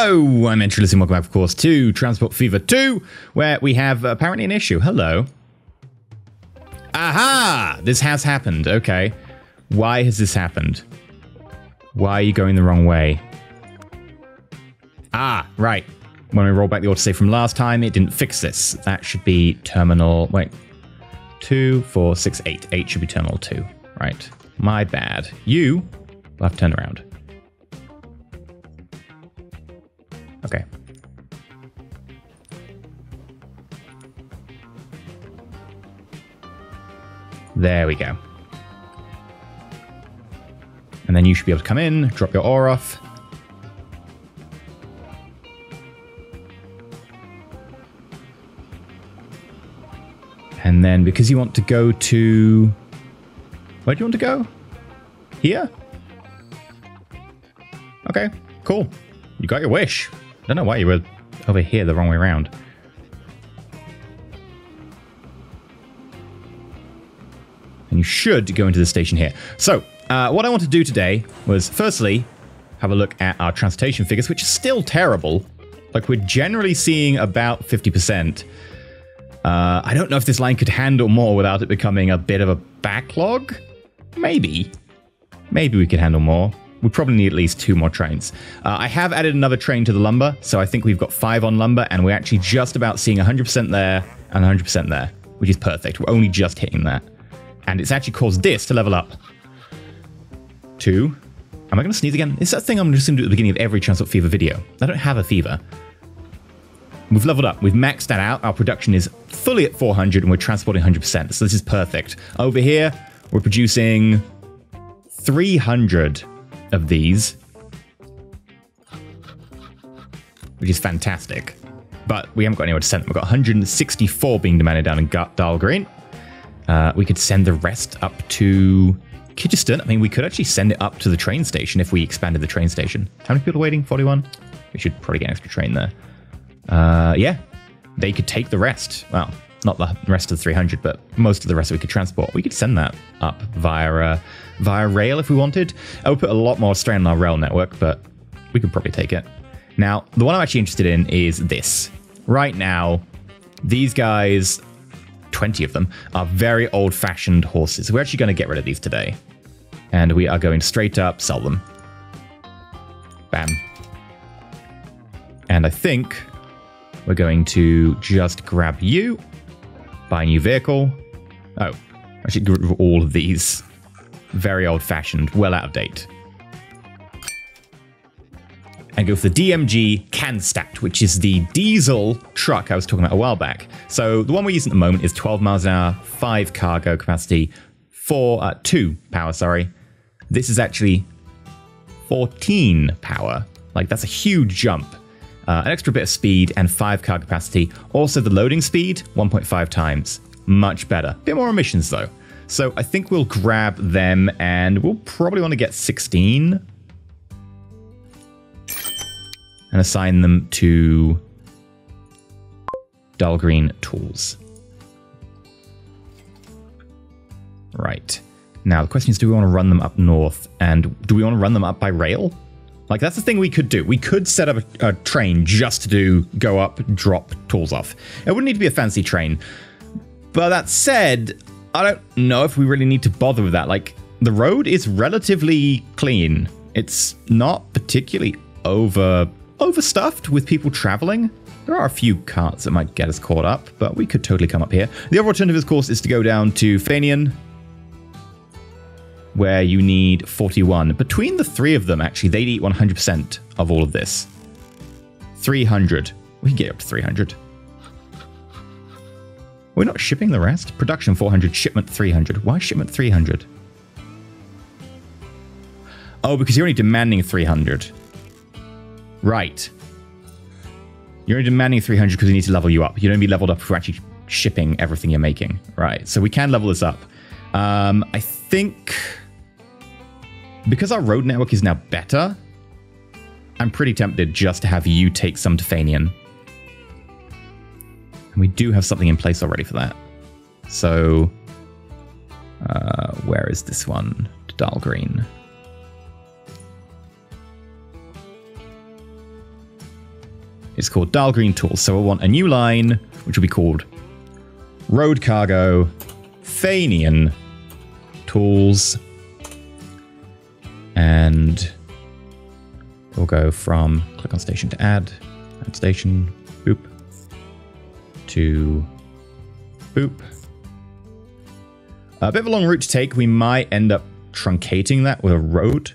Hello, I'm EnterElysium. Welcome back, of course, to Transport Fever 2, where we have apparently an issue. Hello. Aha! This has happened. Okay. Why has this happened? Why are you going the wrong way? Ah, right. When we roll back the autosave from last time, it didn't fix this. That should be terminal... Wait. 2, 4, 6, 8. 8 should be terminal 2. Right. My bad. You will have to turn around. Okay. There we go. And then you should be able to come in, drop your ore off. And then because you want to go to... Where do you want to go? Here? Okay, cool. You got your wish. I don't know why you were over here the wrong way around. And you should go into the station here. So, what I want to do today was, firstly, have a look at our transportation figures, which is still terrible. Like, we're generally seeing about 50%. I don't know if this line could handle more without it becoming a bit of a backlog. Maybe. Maybe we could handle more. We probably need at least 2 more trains. I have added another train to the lumber, so I think we've got 5 on lumber, and we're actually just about seeing 100% there and 100% there, which is perfect. We're only just hitting that. And it's actually caused this to level up. 2. Am I going to sneeze again? It's that thing I'm just going to do at the beginning of every Transport Fever video. I don't have a fever. We've leveled up. We've maxed that out. Our production is fully at 400, and we're transporting 100%, so this is perfect. Over here, we're producing 300 of these, which is fantastic. But we haven't got anywhere to send them. We've got 164 being demanded down in Dal Green. We could send the rest up to Kitchiston. I mean, we could actually send it up to the train station if we expanded the train station. How many people are waiting? 41? We should probably get an extra train there. Yeah, they could take the rest. Well, not the rest of the 300, but most of the rest we could transport. We could send that up via rail if we wanted. I would put a lot more strain on our rail network, but we could probably take it. Now, the one I'm actually interested in is this. Right now, these guys, 20 of them, are very old-fashioned horses. We're actually going to get rid of these today. And we are going straight up, sell them. Bam. And I think... we're going to just grab you, buy a new vehicle. Oh, I should get rid of all of these. Very old-fashioned, well out of date. And go for the DMG Canstack, which is the diesel truck I was talking about a while back. So the one we're using at the moment is 12 miles an hour, 5 cargo capacity, 2 power, sorry. This is actually 14 power. Like, that's a huge jump. An extra bit of speed and 5 car capacity. Also, the loading speed, 1.5 times. Much better. Bit more emissions, though. So I think we'll grab them, and we'll probably want to get 16. And assign them to... Dal Green Tools. Right. Now, the question is, do we want to run them up north? And do we want to run them up by rail? Like, that's the thing we could do. We could set up a train just to go up, drop tools off. It wouldn't need to be a fancy train. But that said, I don't know if we really need to bother with that. Like, the road is relatively clean. It's not particularly overstuffed with people traveling. There are a few carts that might get us caught up, but we could totally come up here. The other alternative, of course, is to go down to Fanian, where you need 41. Between the 3 of them, actually, they'd eat 100% of all of this. 300. We can get up to 300. We're not shipping the rest. Production 400, shipment 300. Why shipment 300? Oh, because you're only demanding 300. Right. You're only demanding 300 because we need to level you up. You don't be leveled up if we're actually shipping everything you're making. Right, so we can level this up. I think... because our road network is now better, I'm pretty tempted just to have you take some to Fanian. And we do have something in place already for that. So, where is this one? Dal Green. It's called Dial Green Tools. So we'll want a new line, which will be called Road Cargo Thanian Tools. And we'll go from click on station to add station, boop, to boop. A bit of a long route to take. We might end up truncating that with a road.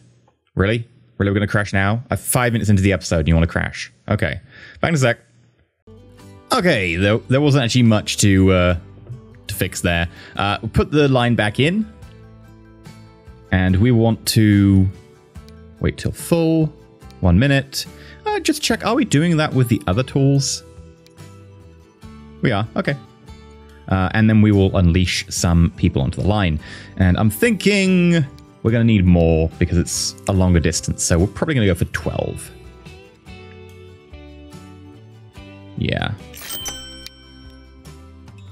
Really? Really, we're going to crash now? 5 minutes into the episode and you want to crash. Okay. Back in a sec. Okay, there wasn't actually much to fix there. We'll put the line back in. And we want to wait till full. 1 minute. Just check, are we doing that with the other tools? We are. Okay. And then we will unleash some people onto the line. And I'm thinking we're going to need more because it's a longer distance. So we're probably going to go for 12. Yeah.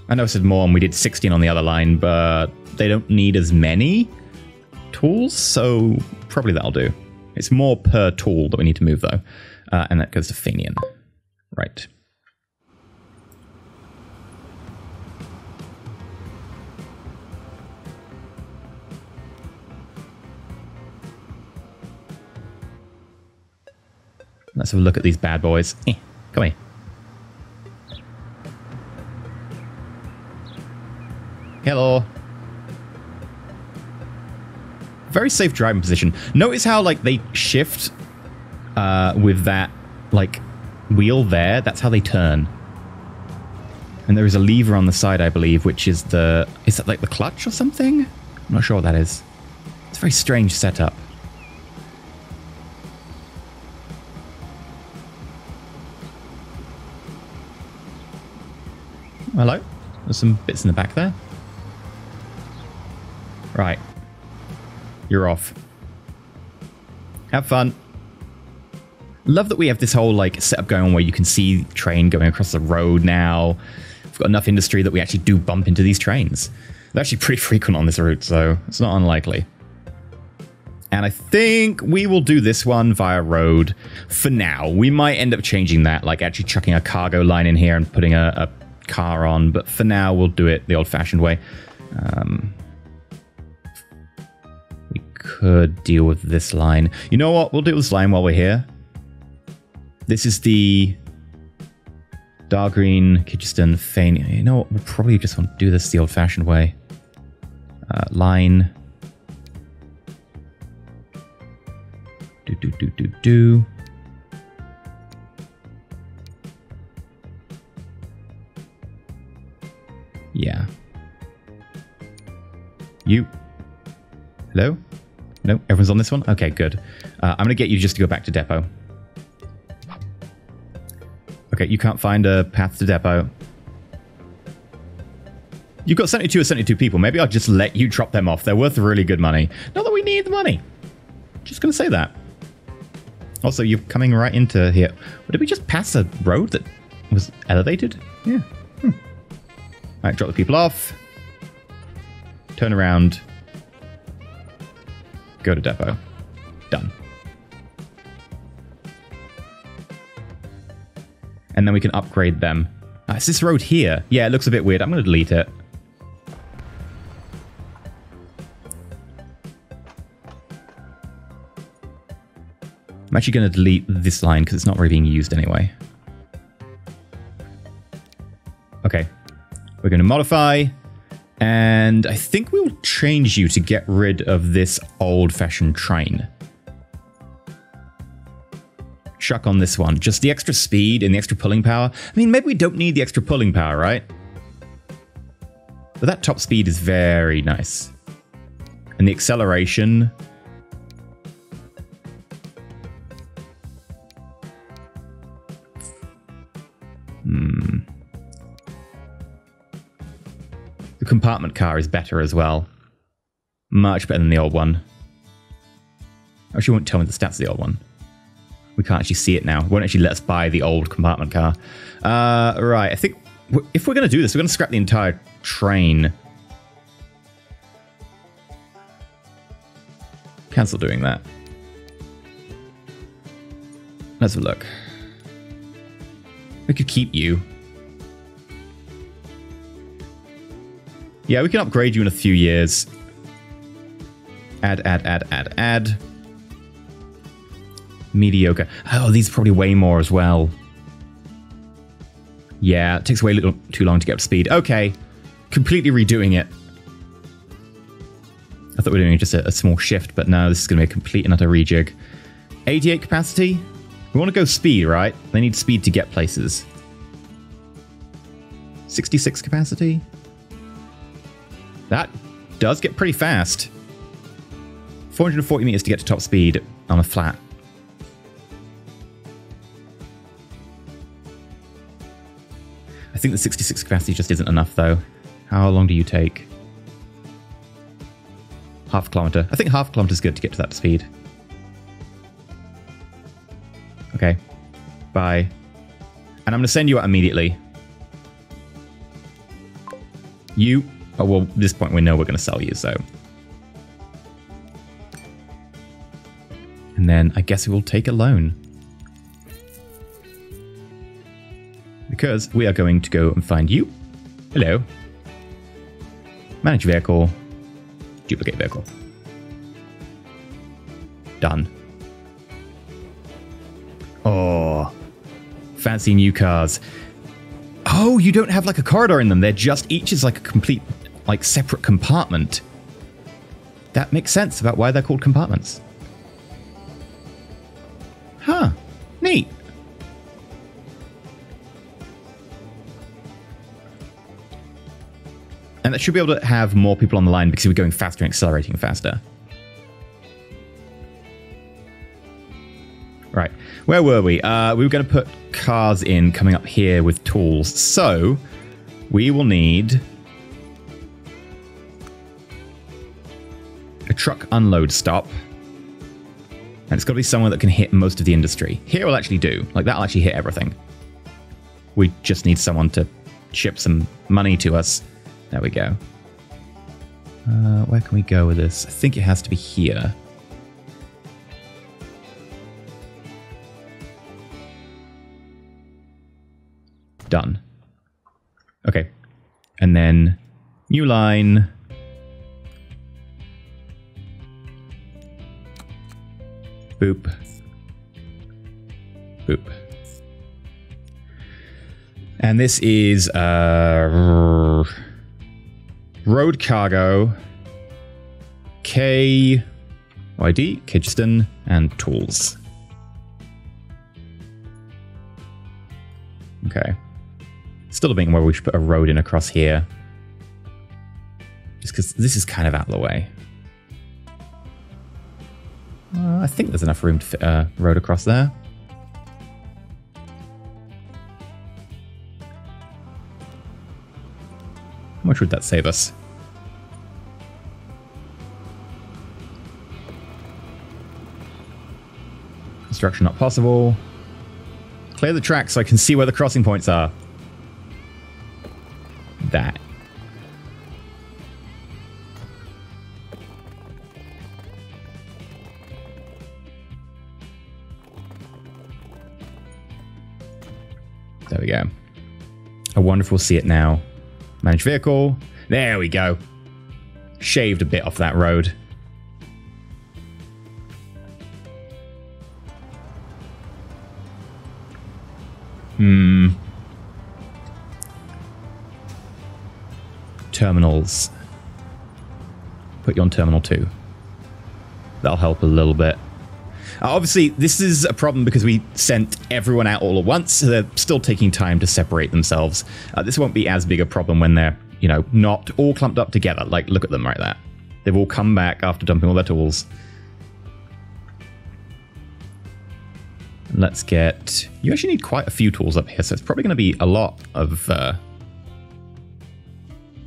I know I said more and we did 16 on the other line, but they don't need as many tools. So probably that'll do. It's more per tool that we need to move, though. And that goes to Fenian. Right. Let's have a look at these bad boys. Come here. Hello. Very safe driving position. Notice how, like, they shift with that, like, wheel there. That's how they turn. And there is a lever on the side, I believe, which is the... Is that, like, the clutch or something? I'm not sure what that is. It's a very strange setup. Hello? There's some bits in the back there. Right. You're off. Have fun. Love that we have this whole, like, setup going on where you can see the train going across the road now. We've got enough industry that we actually do bump into these trains. They're actually pretty frequent on this route, so it's not unlikely. And I think we will do this one via road for now. We might end up changing that, like actually chucking a cargo line in here and putting a car on, but for now we'll do it the old-fashioned way. We could deal with this line. You know what? We'll deal with this line while we're here. This is the Dargreen, Kitchiston, Fane. You know what? We'll probably just want to do this the old-fashioned way. Line. Do. Yeah. You. Hello? No, everyone's on this one? Okay, good. I'm going to get you just to go back to depot. Okay, you can't find a path to depot. You've got 72 or 72 people. Maybe I'll just let you drop them off. They're worth really good money. Not that we need the money. Just going to say that. Also, you're coming right into here. Did we just pass a road that was elevated? Yeah. All right, drop the people off. Turn around. Go to depot. Done. And then we can upgrade them. Is this road here? Yeah, it looks a bit weird. I'm going to delete it. I'm actually going to delete this line because it's not really being used anyway. Okay. We're going to modify, and I think we'll change you to get rid of this old-fashioned train. Chuck on this one. Just the extra speed and the extra pulling power. I mean, maybe we don't need the extra pulling power, right? But that top speed is very nice. And the acceleration. The compartment car is better as well. Much better than the old one. Actually, it won't tell me the stats of the old one. We can't actually see it now. It won't actually let us buy the old compartment car. Right, I think if we're going to do this, we're going to scrap the entire train. Cancel doing that. Let's have a look. We could keep you. Yeah, we can upgrade you in a few years. Add. Mediocre. Oh, these are probably way more as well. Yeah, it takes way too long to get up to speed. Okay, completely redoing it. I thought we were doing just a small shift, but no, this is going to be a complete and utter rejig. 88 capacity? We want to go speed, right? They need speed to get places. 66 capacity? That does get pretty fast. 440 meters to get to top speed on a flat. I think the 66 capacity just isn't enough, though. How long do you take? Half a kilometer. I think half a kilometer is good to get to that speed. Okay. Bye. And I'm going to send you out immediately. You... Oh, well, at this point we know we're going to sell you, so... And then I guess we will take a loan. Because we are going to go and find you. Hello. Manage vehicle. Duplicate vehicle. Done. Oh. Fancy new cars. Oh, you don't have like a corridor in them. They're just, each is like a complete, like separate compartment. That makes sense about why they're called compartments. Huh. Neat. And that should be able to have more people on the line because we're going faster and accelerating faster. Right. Where were we? We were going to put cars in coming up here with tools. So we will need a truck unload stop. And it's got to be somewhere that can hit most of the industry. Here will actually do. Like, that'll actually hit everything. We just need someone to ship some money to us. There we go. Where can we go with this? I think it has to be here. Done. Okay. And then new line. Boop. Boop. And this is road cargo, K, YD, Kidgeston, and tools. Okay. Still debating where we should put a road in across here. Just because this is kind of out of the way. I think there's enough room to fit a road across there. How much would that save us? Construction not possible. Clear the track so I can see where the crossing points are. That. There we go. I wonder if we'll see it now. Manage vehicle. There we go. Shaved a bit off that road. Terminals. Put you on terminal 2. That'll help a little bit. Obviously, this is a problem because we sent everyone out all at once, so they're still taking time to separate themselves. This won't be as big a problem when they're, you know, not all clumped up together. Like, look at them right there. They've all come back after dumping all their tools. And let's get... You actually need quite a few tools up here, so it's probably going to be a lot of...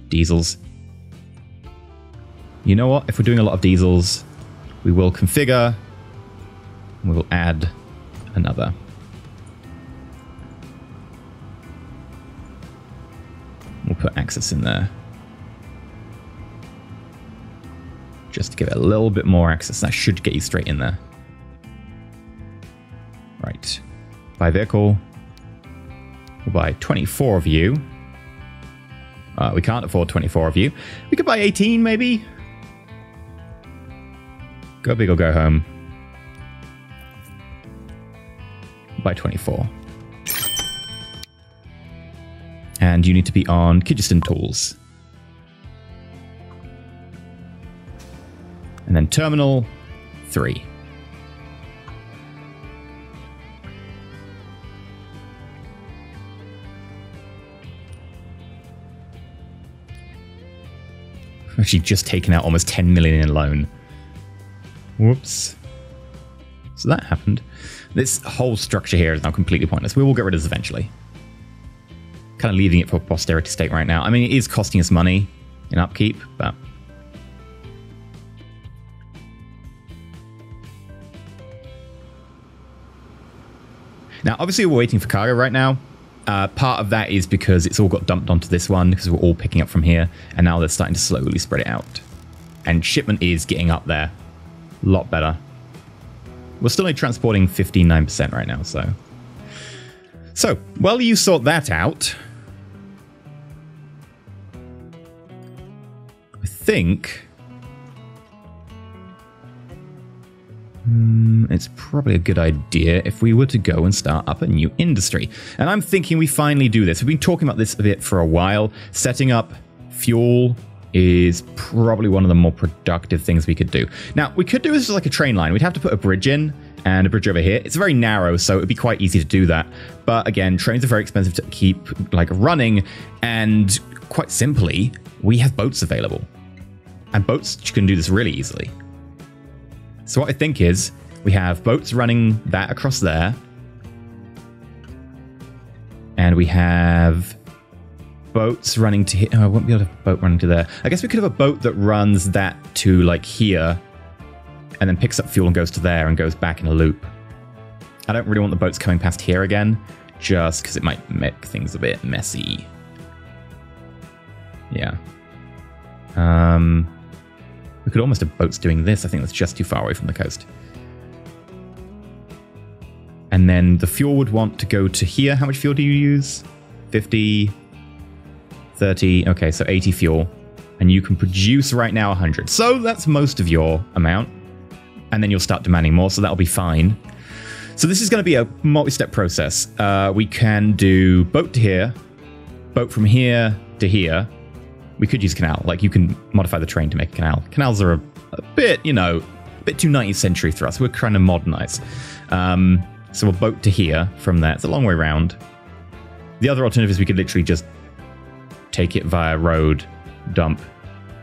diesels. You know what? If we're doing a lot of diesels, we will configure... We will add another. We'll put access in there. Just to give it a little bit more access. That should get you straight in there. Right. Buy vehicle. We'll buy 24 of you. We can't afford 24 of you. We could buy 18, maybe? Go big or go home. Buy 24. And you need to be on Kyrgyzstan tools. And then terminal 3. I've actually just taken out almost 10 million in loan. Whoops. So that happened. This whole structure here is now completely pointless. We will get rid of this eventually. Kind of leaving it for posterity sake right now. I mean, it is costing us money in upkeep, but... Now, obviously, we're waiting for cargo right now. Part of that is because it's all got dumped onto this one because we're all picking up from here. And now they're starting to slowly spread it out. And shipment is getting up there. A lot better. We're still only transporting 59% right now, so... So, while you sort that out... I think... it's probably a good idea if we were to go and start up a new industry. And I'm thinking we finally do this. We've been talking about this a bit for a while. Setting up fuel is probably one of the more productive things we could do. Now, we could do this as like a train line. We'd have to put a bridge in and a bridge over here. It's very narrow, so it'd be quite easy to do that. But again, trains are very expensive to keep like running. And quite simply, we have boats available. And boats can do this really easily. So what I think is, we have boats running that across there. And we have boats running to here. Oh, I won't be able to have a boat running to there. I guess we could have a boat that runs that to like here and then picks up fuel and goes to there and goes back in a loop. I don't really want the boats coming past here again, just because it might make things a bit messy. Yeah. We could almost have boats doing this. I think that's just too far away from the coast. And then the fuel would want to go to here. How much fuel do you use? 50, 30. Okay, so 80 fuel. And you can produce right now 100. So that's most of your amount. And then you'll start demanding more, so that'll be fine. So this is going to be a multi-step process. We can do boat to here, boat from here to here. We could use canal. Like, you can modify the train to make a canal. Canals are a bit, you know, a bit too 19th century for us. We're trying to modernize. So we'll boat to here from there. It's a long way round. The other alternative is we could literally just take it via road, dump,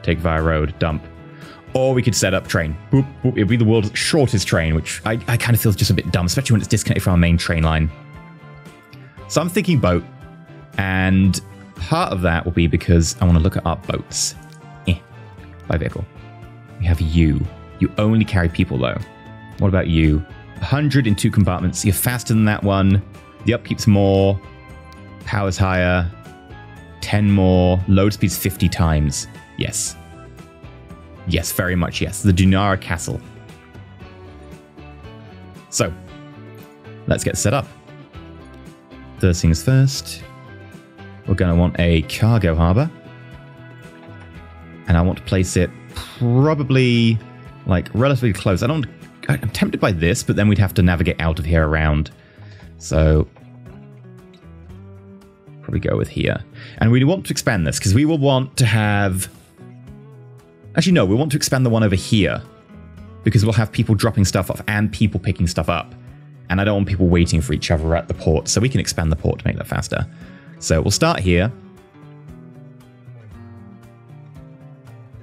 take via road, dump. Or we could set up train. Boop, boop. It'd be the world's shortest train, which I kind of feel is just a bit dumb, especially when it's disconnected from our main train line. So I'm thinking boat. And... part of that will be because I want to look at our boats. By vehicle. We have you. You only carry people, though. What about you? 100 in 2 compartments. You're faster than that one. The upkeep's more. Power's higher. 10 more. Load speed's 50 times. Yes. Yes, very much yes. The Dunara Castle. So, let's get set up. First things first. We're going to want a cargo harbour. And I want to place it probably, like, relatively close. I'm tempted by this, but then we'd have to navigate out of here around. So, probably go with here. And we want to expand this, because we will want to have... Actually, no, we want to expand the one over here. Because we'll have people dropping stuff off and people picking stuff up. And I don't want people waiting for each other at the port, so we can expand the port to make that faster. So we'll start here.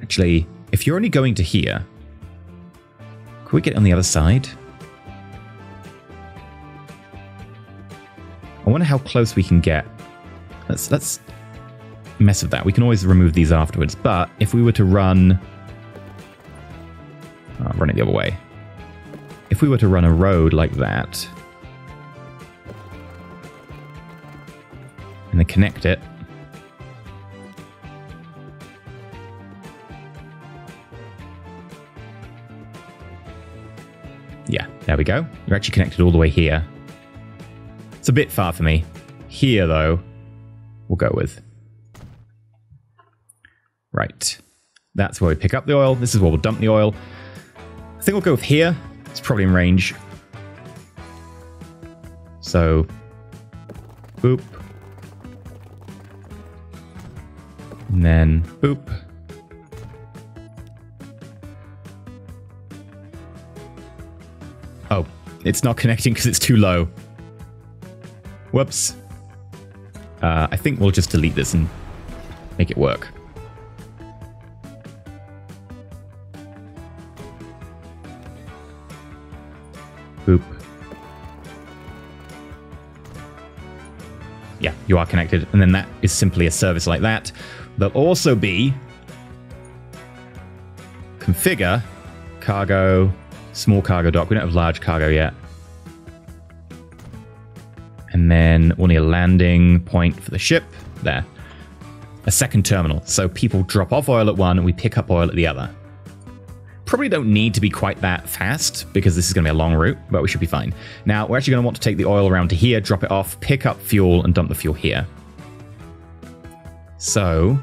Actually, if you're only going to here, could we get on the other side? I wonder how close we can get. Let's mess with that. We can always remove these afterwards, but if we were to run... I'll run it the other way. If we were to run a road like that... and then connect it. Yeah, there we go. We're actually connected all the way here. It's a bit far for me. here, though, we'll go with. Right. That's where we pick up the oil. This is where we'll dump the oil. I think we'll go with here. It's probably in range. So, boop. And then, boop. Oh, it's not connecting because it's too low. Whoops. I think we'll just delete this and make it work. Boop. Yeah, you are connected. And then that is simply a service like that. There'll also be configure cargo, small cargo dock. We don't have large cargo yet. And then we'll need a landing point for the ship. There. A second terminal. So people drop off oil at one and we pick up oil at the other. Probably don't need to be quite that fast because this is going to be a long route, but we should be fine. Now, we're actually going to want to take the oil around to here, drop it off, pick up fuel, and dump the fuel here. So,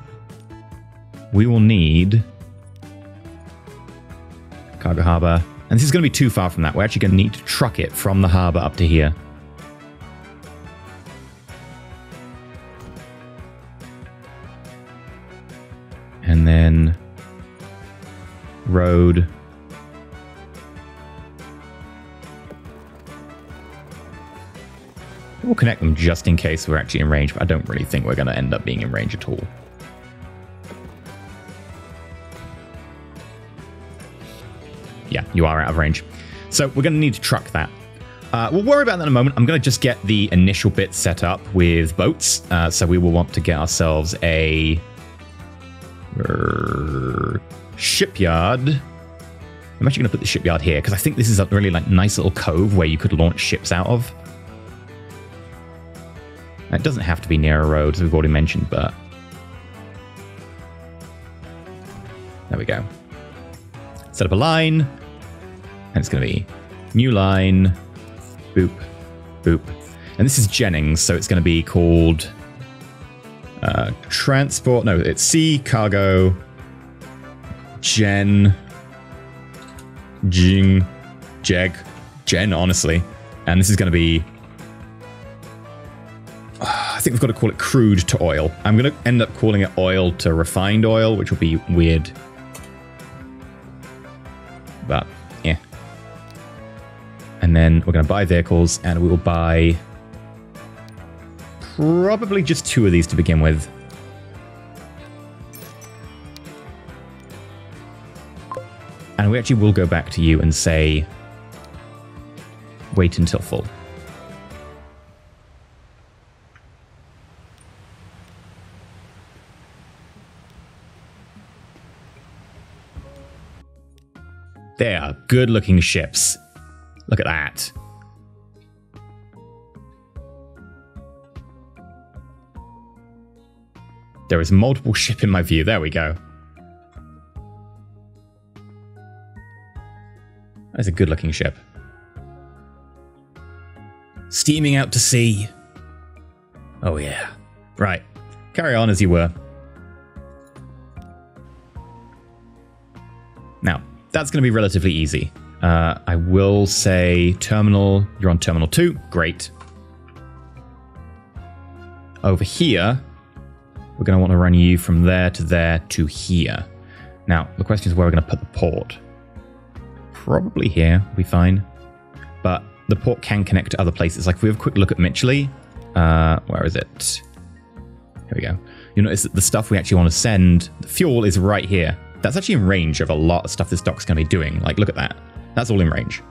we will need cargo harbor. And this is going to be too far from that. We're actually going to need to truck it from the harbor up to here. And then road. We'll connect them just in case we're actually in range, but I don't really think we're going to end up being in range at all. Yeah, you are out of range. So we're going to need to truck that. We'll worry about that in a moment. I'm going to just get the initial bit set up with boats. So we will want to get ourselves a shipyard. I'm actually going to put the shipyard here because I think this is a really like nice little cove where you could launch ships out of. It doesn't have to be near a road, as we've already mentioned, but there we go. Set up a line, and it's going to be new line, boop, boop. And this is Jennings, so it's going to be called transport. No, it's C cargo Jen, honestly. And this is going to be. I think we've got to call it crude to oil. I'm going to end up calling it oil to refined oil, which will be weird. But, yeah. And then we're going to buy vehicles, and we will buy probably just 2 of these to begin with. And we actually will go back to you and say, wait until full. They are good-looking ships. Look at that. There is multiple ship in my view. There we go. That's a good-looking ship. Steaming out to sea. Oh, yeah. Right. Carry on as you were. Now, that's going to be relatively easy. I will say terminal. You're on terminal 2. Great. Over here, we're going to want to run you from there to here. Now, the question is where we're going to put the port. Probably here will be fine, but the port can connect to other places. Like if we have a quick look at Mitchley, where is it? Here we go. You'll notice that the stuff we actually want to send, the fuel is right here. That's actually in range of a lot of stuff this dock's going to be doing. Like, look at that. That's all in range.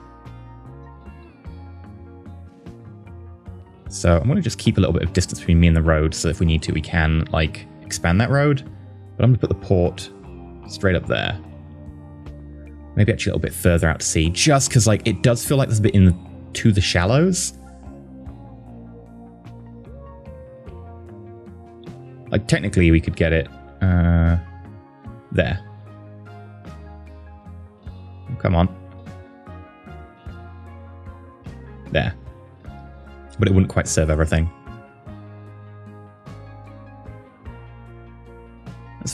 So I'm going to just keep a little bit of distance between me and the road, so if we need to, we can, like, expand that road. But I'm going to put the port straight up there. Maybe actually a little bit further out to sea, just because, like, it does feel like there's a bit in to the shallows. Like, technically, we could get it there. Come on. There. But it wouldn't quite serve everything.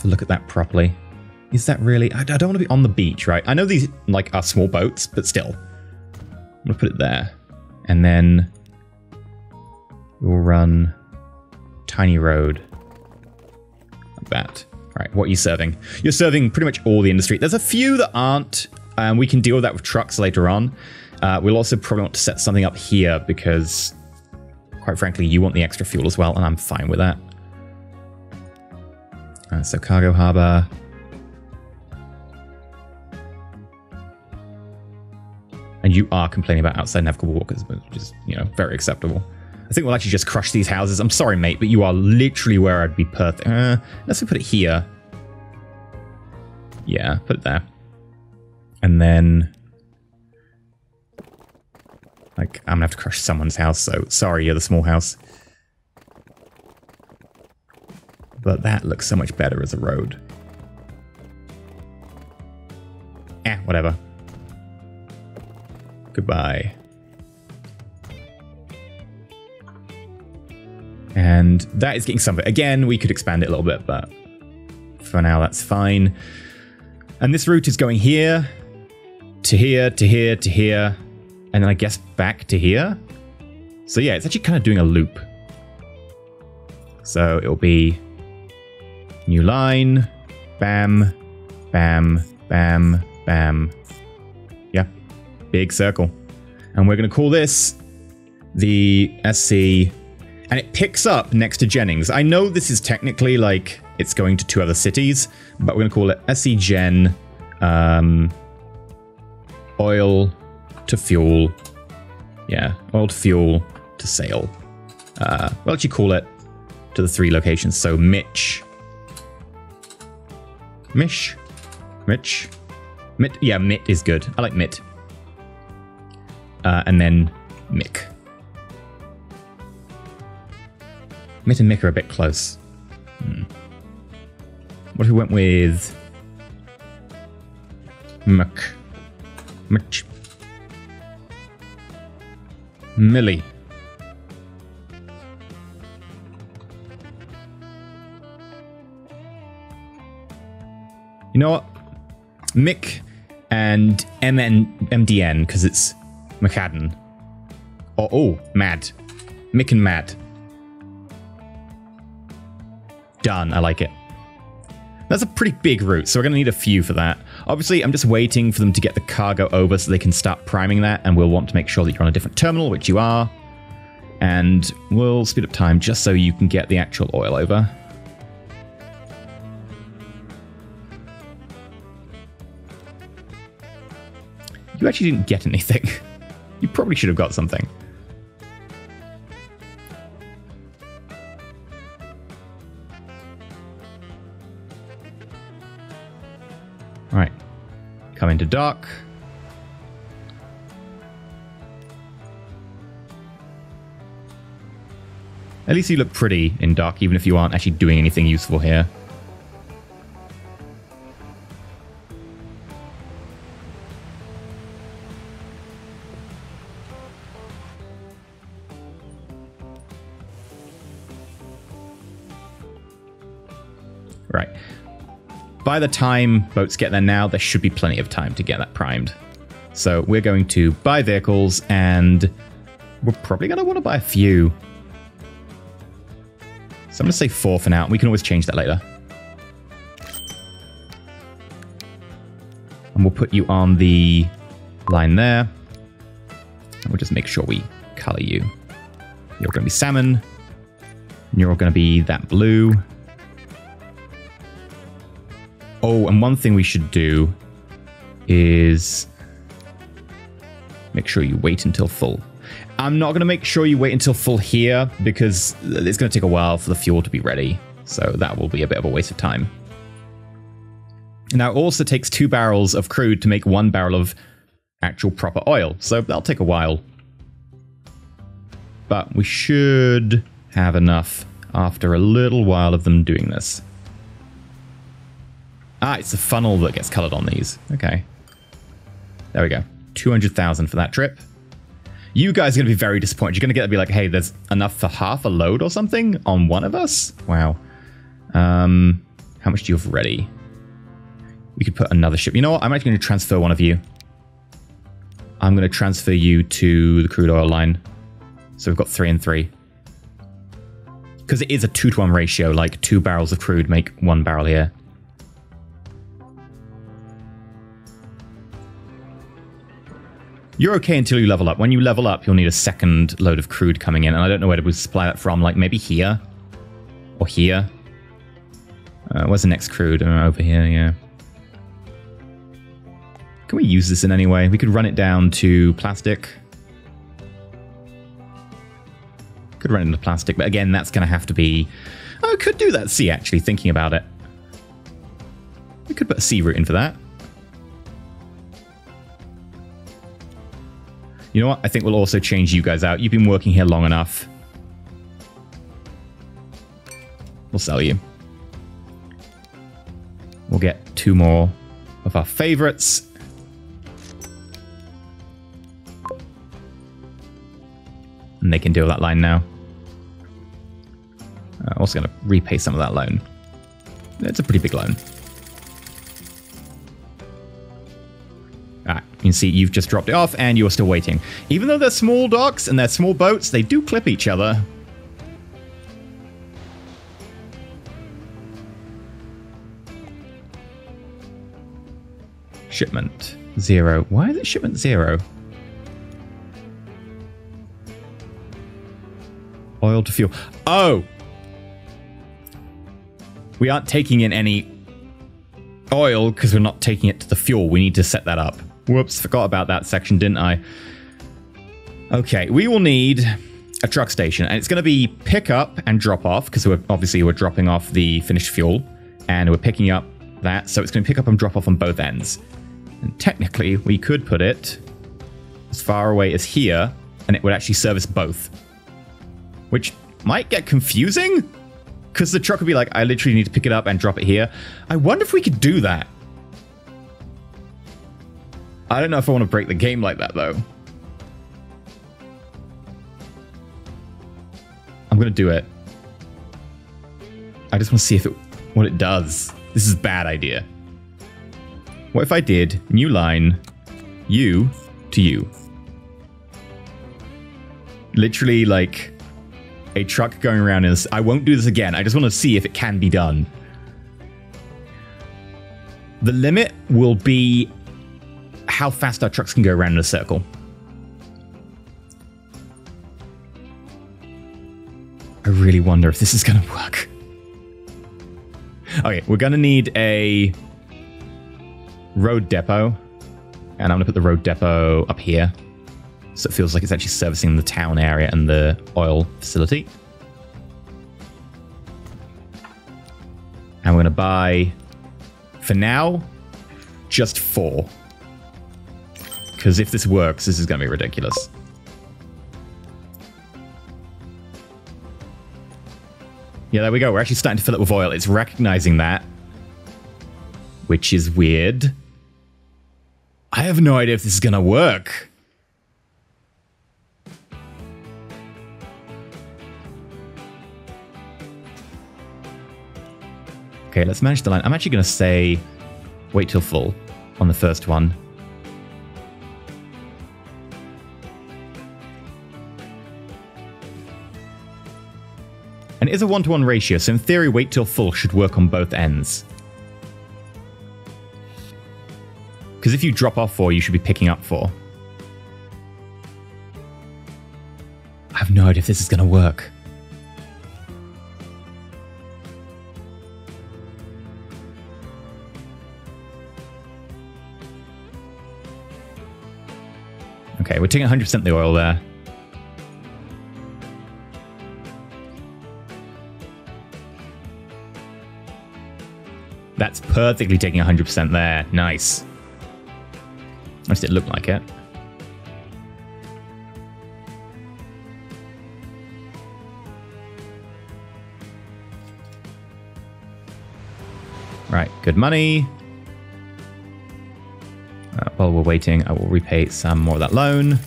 have a look at that properly. Is that really? I don't want to be on the beach, right? I know these like are small boats, but still. I'm going to put it there. And then we'll run tiny road like that. All right, what are you serving? You're serving pretty much all the industry. There's a few that aren't. We can deal with that with trucks later on. We'll also probably want to set something up here because, quite frankly, you want the extra fuel as well, and I'm fine with that. So cargo harbor. And you are complaining about outside navigable walkers, which is, you know, very acceptable. I think we'll actually just crush these houses. I'm sorry, mate, but you are literally where I'd be perfect. Let's put it here. Yeah, put it there. And then, like, I'm gonna have to crush someone's house, so sorry, you're the small house. But that looks so much better as a road. Eh, whatever. Goodbye. And that is getting something. Again, we could expand it a little bit, but for now, that's fine. And this route is going here, to here, to here, to here, and then I guess back to here. So yeah, it's actually kind of doing a loop. So it'll be new line, bam, bam, bam, bam. Yeah, big circle. And we're going to call this the SC... And it picks up next to Jennings. I know this is technically like it's going to two other cities, but we're going to call it SE Gen oil to fuel. Yeah, oil to fuel to sale. We'll actually call it to the three locations. So Mitt. Yeah, Mitt is good. I like Mitt. And then Mick. Mitt and Mick are a bit close. What if we went with Muck, Mitch, Millie, you know what, Mick and MDN, because it's McAdden. Oh, Mad, Mick and Mad. Done. I like it. That's a pretty big route, so we're going to need a few for that. Obviously, I'm just waiting for them to get the cargo over so they can start priming that, and we'll want to make sure that you're on a different terminal, which you are. And we'll speed up time just so you can get the actual oil over. You actually didn't get anything. You probably should have got something. Alright, come into dock. At least you look pretty in dock, even if you aren't actually doing anything useful here. Right. By the time boats get there now, there should be plenty of time to get that primed. So we're going to buy vehicles, and we're probably going to want to buy a few. So I'm going to say 4 for now. We can always change that later. And we'll put you on the line there. And we'll just make sure we color you. You're going to be salmon. You're going to be that blue. Oh, and one thing we should do is make sure you wait until full. I'm not going to make sure you wait until full here because it's going to take a while for the fuel to be ready. So that will be a bit of a waste of time. Now, it also takes 2 barrels of crude to make 1 barrel of actual proper oil. So that'll take a while. But we should have enough after a little while of them doing this. Ah, it's the funnel that gets colored on these. Okay. There we go. 200,000 for that trip. You guys are going to be very disappointed. You're going to get to be like, hey, there's enough for half a load or something on one of us? Wow. How much do you have ready? We could put another ship. You know what? I'm actually going to transfer one of you. I'm going to transfer you to the crude oil line. So we've got 3 and 3. Because it is a 2-to-1 ratio. Like 2 barrels of crude make 1 barrel here. You're okay until you level up. When you level up, you'll need a second load of crude coming in. And I don't know where to supply that from. Like maybe here. Or here. Where's the next crude? Over here, yeah. Can we use this in any way? We could run it down to plastic. Could run into plastic, but again, that's going to have to be... Oh, I could do that sea, actually, thinking about it. We could put a sea route in for that. You know what? I think we'll also change you guys out. You've been working here long enough. We'll sell you. We'll get 2 more of our favorites. And they can deal with that line now. I'm also going to repay some of that loan. It's a pretty big loan. Alright, you can see you've just dropped it off and you're still waiting. Even though they're small docks and they're small boats, they do clip each other. Shipment 0. Why is it shipment 0? Oil to fuel. Oh! We aren't taking in any oil because we're not taking it to the fuel. We need to set that up. Whoops, forgot about that section, didn't I? Okay, we will need a truck station. And it's going to be pick up and drop off because we're dropping off the finished fuel. And we're picking up that. So it's going to pick up and drop off on both ends. And technically, we could put it as far away as here. And it would actually service both. Which might get confusing, because the truck would be like, I literally need to pick it up and drop it here. I wonder if we could do that. I don't know if I want to break the game like that, though. I'm going to do it. I just want to see if what it does. This is a bad idea. What if I did new line, you to you? Literally, like... a truck going around in this. I won't do this again. I just want to see if it can be done. The limit will be how fast our trucks can go around in a circle. I really wonder if this is going to work. Okay, we're going to need a road depot. And I'm going to put the road depot up here. So it feels like it's actually servicing the town area and the oil facility. And we're going to buy, for now, just 4. Because if this works, this is going to be ridiculous. Yeah, there we go. We're actually starting to fill it with oil. It's recognizing that. Which is weird. I have no idea if this is going to work. Okay, let's manage the line. I'm actually going to say wait till full on the first one. And it is a 1-to-1 ratio, so in theory, wait till full should work on both ends. Because if you drop off 4, you should be picking up 4. I have no idea if this is going to work. Okay, we're taking 100% of the oil there. That's perfectly taking 100% there. Nice. At least it looked like it. Right, good money. While we're waiting, I will repay some more of that loan.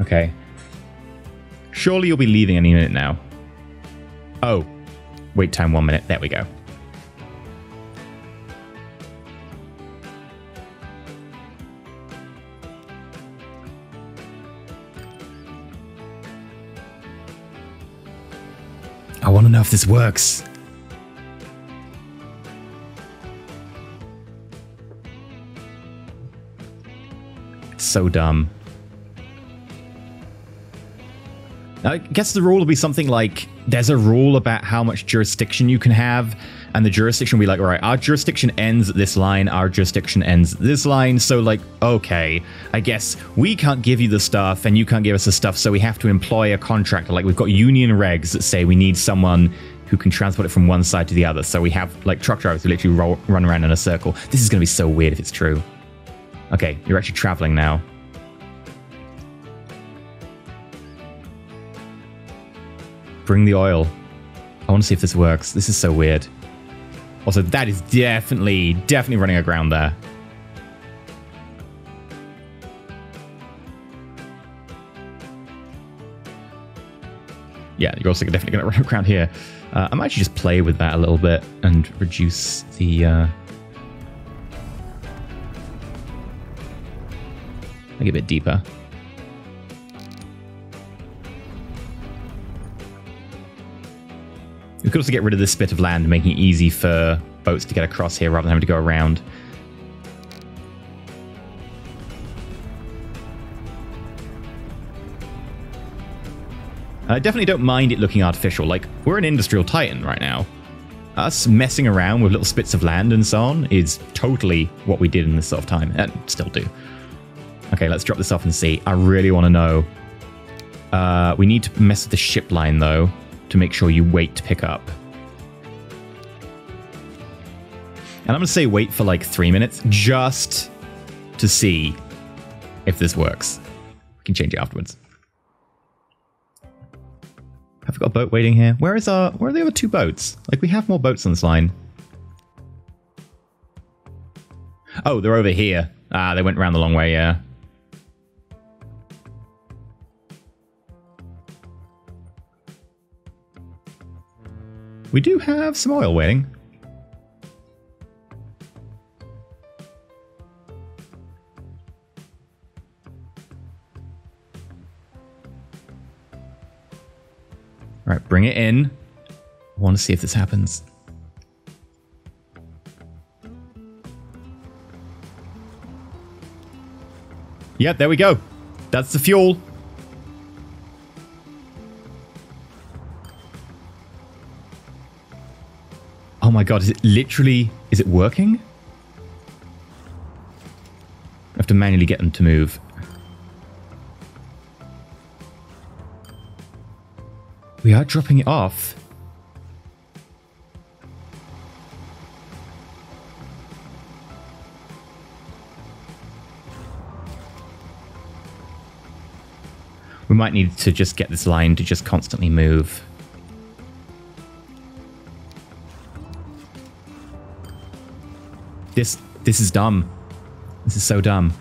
Okay. Surely you'll be leaving any minute now. Oh, wait time 1 minute. There we go. I want to know if this works. It's so dumb. I guess the rule will be something like, there's a rule about how much jurisdiction you can have, and the jurisdiction will be like, all right, our jurisdiction ends at this line, our jurisdiction ends at this line, so like, okay, I guess we can't give you the stuff, and you can't give us the stuff, so we have to employ a contractor. Like, we've got union regs that say we need someone who can transport it from one side to the other, so we have, like, truck drivers who literally run around in a circle. This is going to be so weird if it's true. Okay, you're actually traveling now. Bring the oil. I want to see if this works. This is so weird. Also, that is definitely running aground there. Yeah, you're also definitely going to run aground here. I might actually just play with that a little bit and reduce the... Make it a bit deeper. We could also get rid of this bit of land, making it easy for boats to get across here rather than having to go around. I definitely don't mind it looking artificial. Like, we're an industrial titan right now. Us messing around with little spits of land and so on is totally what we did in this sort of time, and still do. Okay, let's drop this off and see. I really want to know. We need to mess with the ship line, though, to make sure you wait to pick up. And I'm going to say wait for like 3 minutes just to see if this works. We can change it afterwards. Have we got a boat waiting here? Where are the other two boats? Like, we have more boats on this line. Oh, they're over here. Ah, they went around the long way, yeah. We do have some oil waiting. All right, bring it in. I want to see if this happens. Yep, there we go. That's the fuel. Oh my god, is it working? I have to manually get them to move. We are dropping it off. We might need to just get this line to just constantly move. This is dumb. This is so dumb.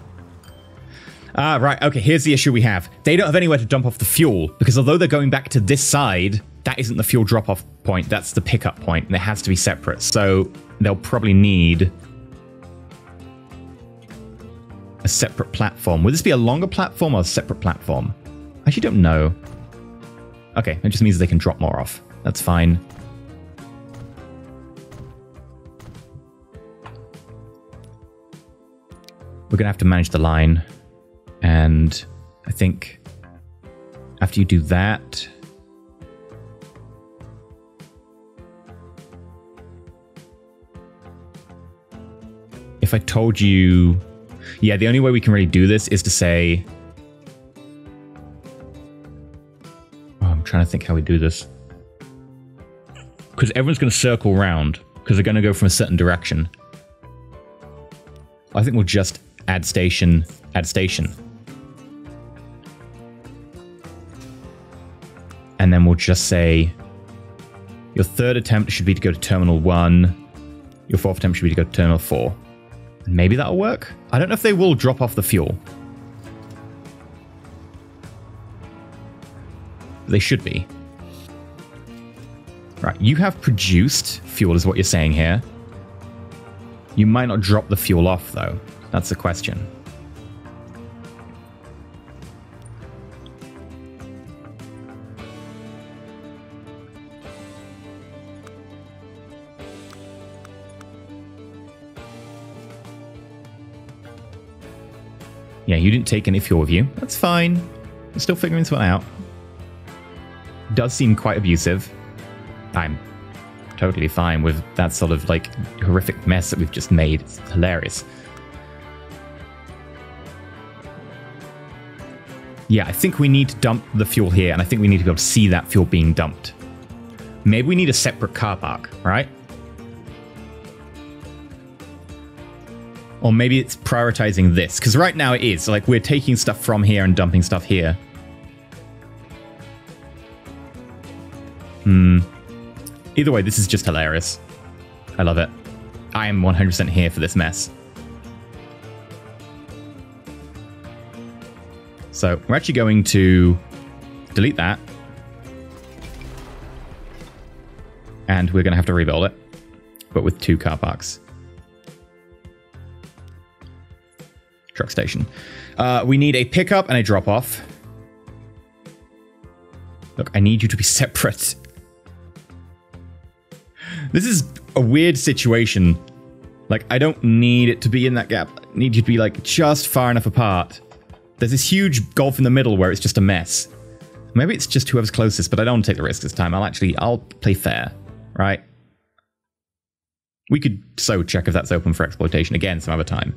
Right, okay, here's the issue we have. They don't have anywhere to dump off the fuel, because although they're going back to this side, that isn't the fuel drop-off point, that's the pickup point, and it has to be separate. So they'll probably need a separate platform. Would this be a longer platform or a separate platform? I actually don't know. Okay, it just means they can drop more off. That's fine. We're going to have to manage the line, and I think after you do that, if I told you, yeah, the only way we can really do this is to say, oh, I'm trying to think how we do this, because everyone's going to circle round because they're going to go from a certain direction. I think we'll just add station, add station. And then we'll just say, your third attempt should be to go to terminal 1. Your fourth attempt should be to go to terminal 4. Maybe that'll work? I don't know if they will drop off the fuel. They should be. Right, you have produced fuel is what you're saying here. You might not drop the fuel off, though. That's the question. Yeah, you didn't take any fuel with you. That's fine. I'm still figuring this one out. Does seem quite abusive. I'm totally fine with that sort of, like, horrific mess that we've just made. It's hilarious. Yeah, I think we need to dump the fuel here, and I think we need to be able to see that fuel being dumped. Maybe we need a separate car park, right? Or maybe it's prioritizing this, because right now it is. Like, we're taking stuff from here and dumping stuff here. Either way, this is just hilarious. I love it. I am 100% here for this mess. So we're actually going to delete that. And we're going to have to rebuild it, but with two car parks. Truck station. We need a pickup and a drop-off. Look, I need you to be separate. This is a weird situation. Like, I don't need it to be in that gap. I need you to be, like, just far enough apart. There's this huge gulf in the middle where it's just a mess. Maybe it's just whoever's closest, but I don't want to take the risk this time. I'll play fair, right? We could so check if that's open for exploitation again some other time.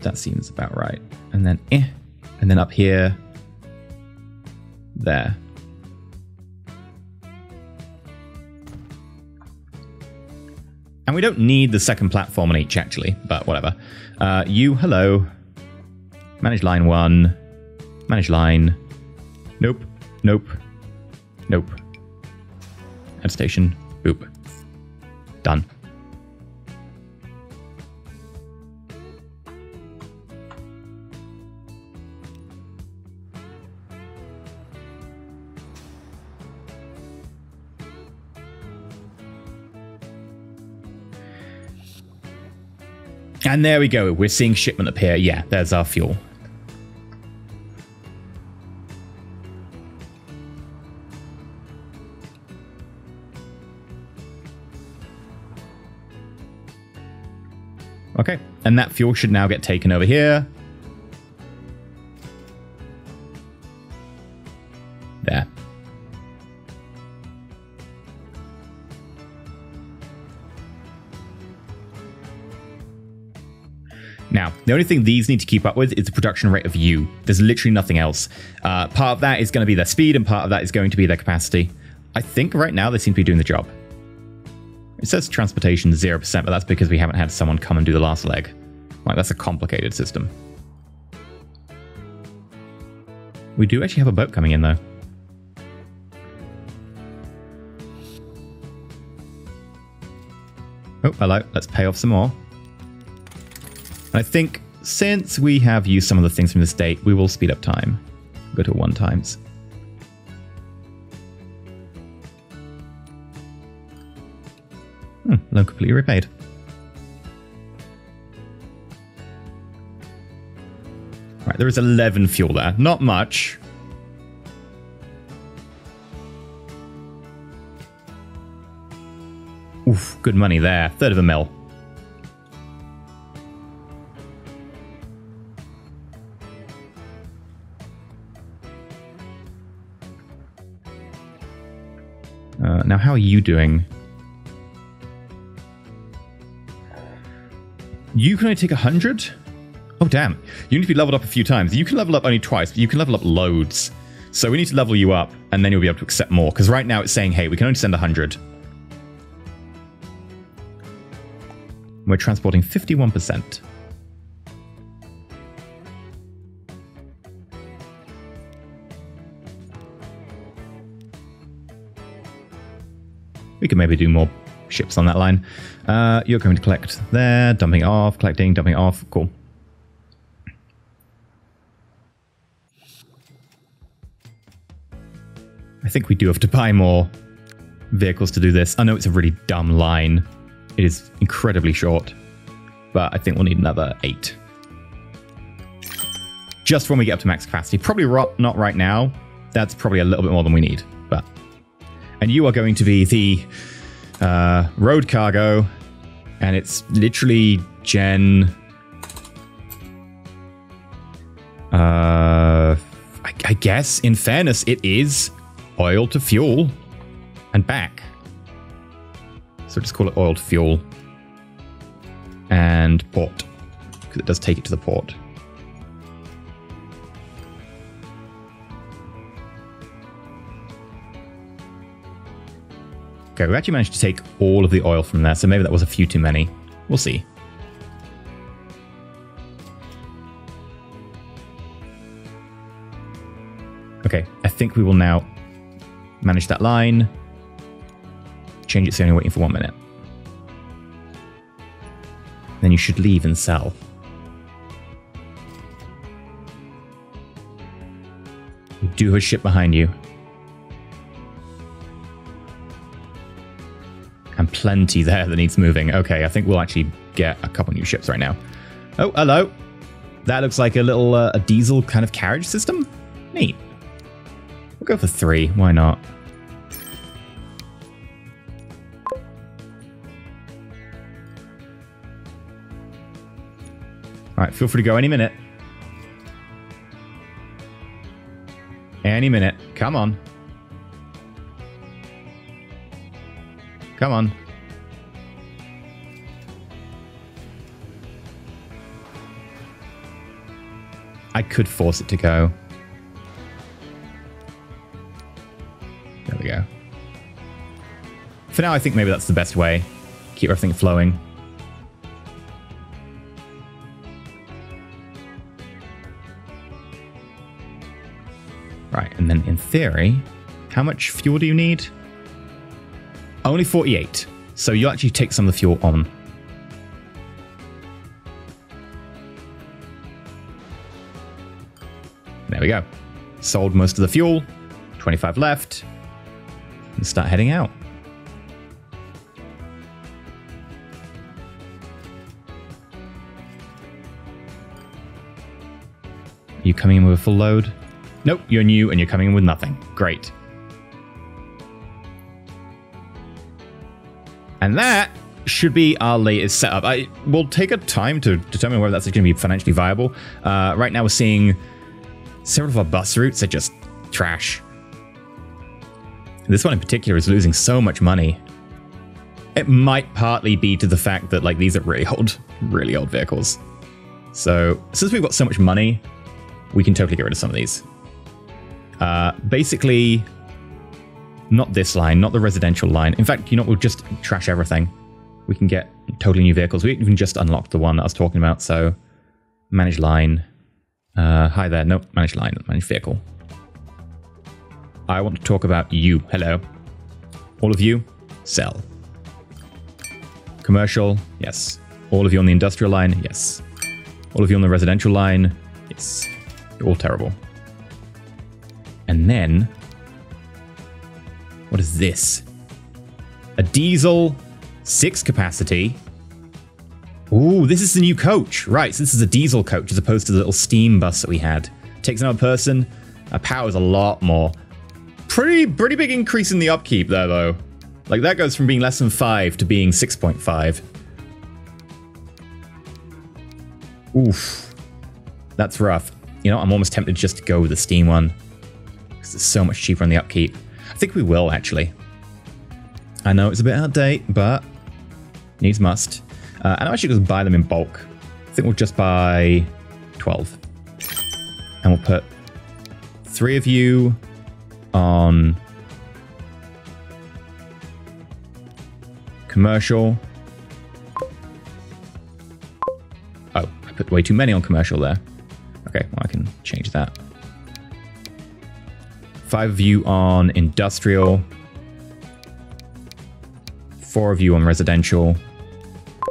That seems about right. And then, and then up here. There. And we don't need the second platform on each, actually, but whatever. You, hello. Manage line one. Manage line. Nope. Nope. Nope. Head station. Boop. Done. And there we go. We're seeing shipment appear. Yeah, there's our fuel. Okay, and that fuel should now get taken over here. There. Now, the only thing these need to keep up with is the production rate of you. There's literally nothing else. Part of that is going to be their speed, and part of that is going to be their capacity. I think right now they seem to be doing the job. It says transportation 0%, but that's because we haven't had someone come and do the last leg. Like, that's a complicated system. We do actually have a boat coming in, though. Oh, hello. Let's pay off some more. I think since we have used some of the things from this date, we will speed up time. Go to 1 times. Loan completely repaid. Right, there is 11 fuel there. Not much. Oof, good money there. $3/mil. Now, how are you doing? You can only take 100? Oh, damn. You need to be leveled up a few times. You can level up only twice, but you can level up loads. So we need to level you up, and then you'll be able to accept more. Because right now it's saying, hey, we can only send 100. We're transporting 51%. We can maybe do more ships on that line. You're going to collect there, dumping off, collecting, dumping off. Cool. I think we do have to buy more vehicles to do this. I know it's a really dumb line. It is incredibly short, but I think we'll need another 8. Just when we get up to max capacity. Probably not right now. That's probably a little bit more than we need. But, and you are going to be the road cargo, and it's literally Gen... I guess, in fairness, it is oil to fuel and back. So just call it oil to fuel and port, because it does take it to the port. Okay, we actually managed to take all of the oil from there, so maybe that was a few too many. We'll see. Okay, I think we will now manage that line. Change it so you're only waiting for 1 minute. Then you should leave and sell. You do have a ship behind you. And plenty there that needs moving. Okay, I think we'll actually get a couple new ships right now. Oh, hello. That looks like a little a diesel kind of carriage system. Neat. We'll go for 3. Why not? All right, feel free to go any minute. Any minute. Come on. Come on. I could force it to go. There we go. For now, I think maybe that's the best way. Keep everything flowing. Right, and then in theory, how much fuel do you need? Only 48. So you'll actually take some of the fuel on. There we go. Sold most of the fuel. 25 left. And start heading out. Are you coming in with a full load? Nope, you're new and you're coming in with nothing. Great. And that should be our latest setup. I will take a time to determine whether that's going to be financially viable. Right now we're seeing several of our bus routes are just trash. This one in particular is losing so much money. It might partly be to the fact that like these are really old vehicles. So since we've got so much money, we can totally get rid of some of these. Basically, not this line, not the residential line. In fact, you know, we'll just trash everything. We can get totally new vehicles. We even just unlocked the one that I was talking about. So manage line. Hi there. Nope, manage line, manage vehicle. I want to talk about you. Hello. All of you, sell. Commercial, yes. All of you on the industrial line, yes. All of you on the residential line, yes. You're all terrible. And then, what is this? A diesel, 6 capacity. Ooh, this is the new coach. Right, so this is a diesel coach as opposed to the little steam bus that we had. Takes another person, powers a lot more. Pretty big increase in the upkeep there, though. Like, that goes from being less than 5 to being 6.5. Oof. That's rough. You know, I'm almost tempted just to go with the steam one. Because it's so much cheaper on the upkeep. I think we will, actually. I know it's a bit out of date, but... needs must. And I'm actually going to buy them in bulk. I think we'll just buy 12. And we'll put 3 of you... on commercial. Oh, I put way too many on commercial there. Okay, well, I can change that. 5 of you on industrial. 4 of you on residential.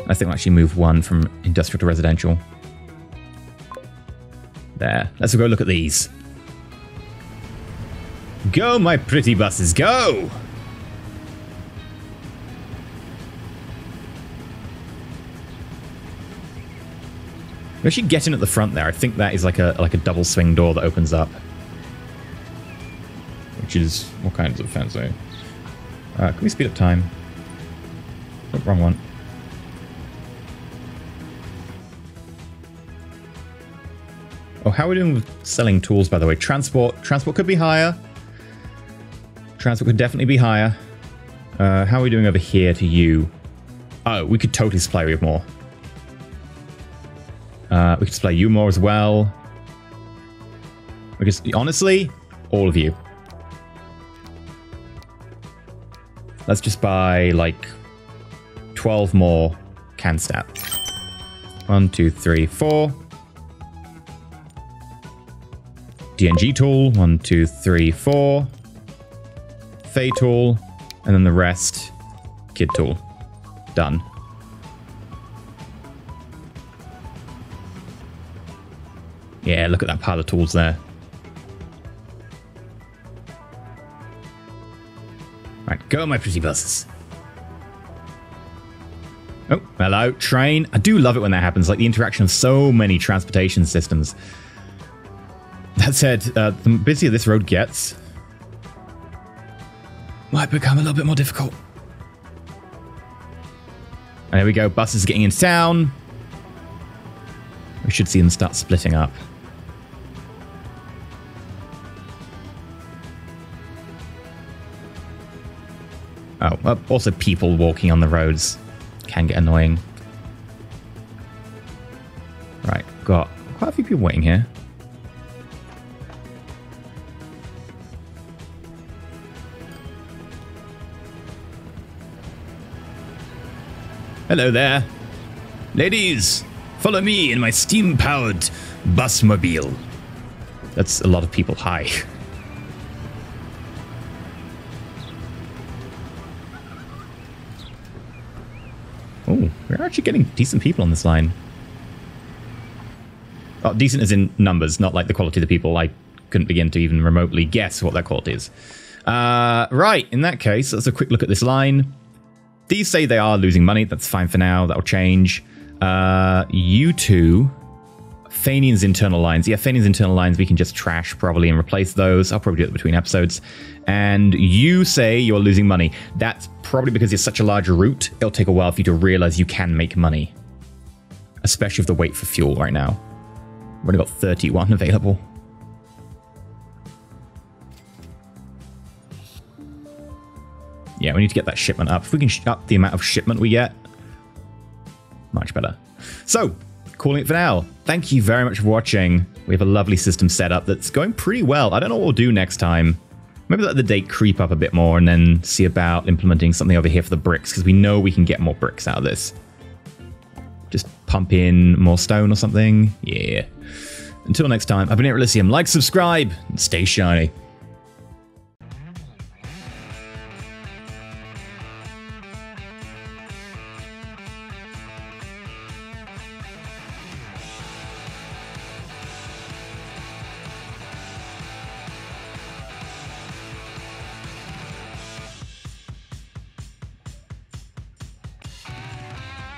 I think we'll actually move 1 from industrial to residential. There. Let's go look at these. Go, my pretty buses, go! We should get in at the front there. I think that is like a double swing door that opens up. Which is all kinds of fancy. Can we speed up time? Oh, wrong one. Oh, how are we doing with selling tools, by the way? Transport could be higher. Transport could definitely be higher. How are we doing over here to you? Oh, we could totally supply you more. We could supply you more as well. We could, honestly, all of you. Let's just buy, like, 12 more Canstack. 1, 2, 3, 4. DMG tool, 1, 2, 3, 4. Fey tool, and then the rest, kid tool. Done. Yeah, look at that pile of tools there. Right, go my pretty buses. Oh, hello, train. I do love it when that happens, like the interaction of so many transportation systems. That said, the busier this road gets, might become a little bit more difficult. And here we go, buses getting into town. We should see them start splitting up. Oh, also people walking on the roads can get annoying. Right, got quite a few people waiting here. Hello there. Ladies, follow me in my steam-powered busmobile. That's a lot of people. Hi. Oh, we're actually getting decent people on this line. Oh, decent as in numbers, not like the quality of the people. I couldn't begin to even remotely guess what that quality is. Right, in that case, let's have a quick look at this line. These say they are losing money. That's fine for now. That'll change. You two. Fanian's internal lines. Yeah, Fanian's internal lines we can just trash probably and replace those. I'll probably do it between episodes. And you say you're losing money. That's probably because you're such a large route. It'll take a while for you to realize you can make money. Especially with the wait for fuel right now. We've only got 31 available. Yeah, we need to get that shipment up. If we can up the amount of shipment we get, much better. So, calling it for now. Thank you very much for watching. We have a lovely system set up that's going pretty well. I don't know what we'll do next time. Maybe let the date creep up a bit more and then see about implementing something over here for the bricks, because we know we can get more bricks out of this. Just pump in more stone or something. Yeah. Until next time, I've been EnterElysium. Like, subscribe, and stay shiny.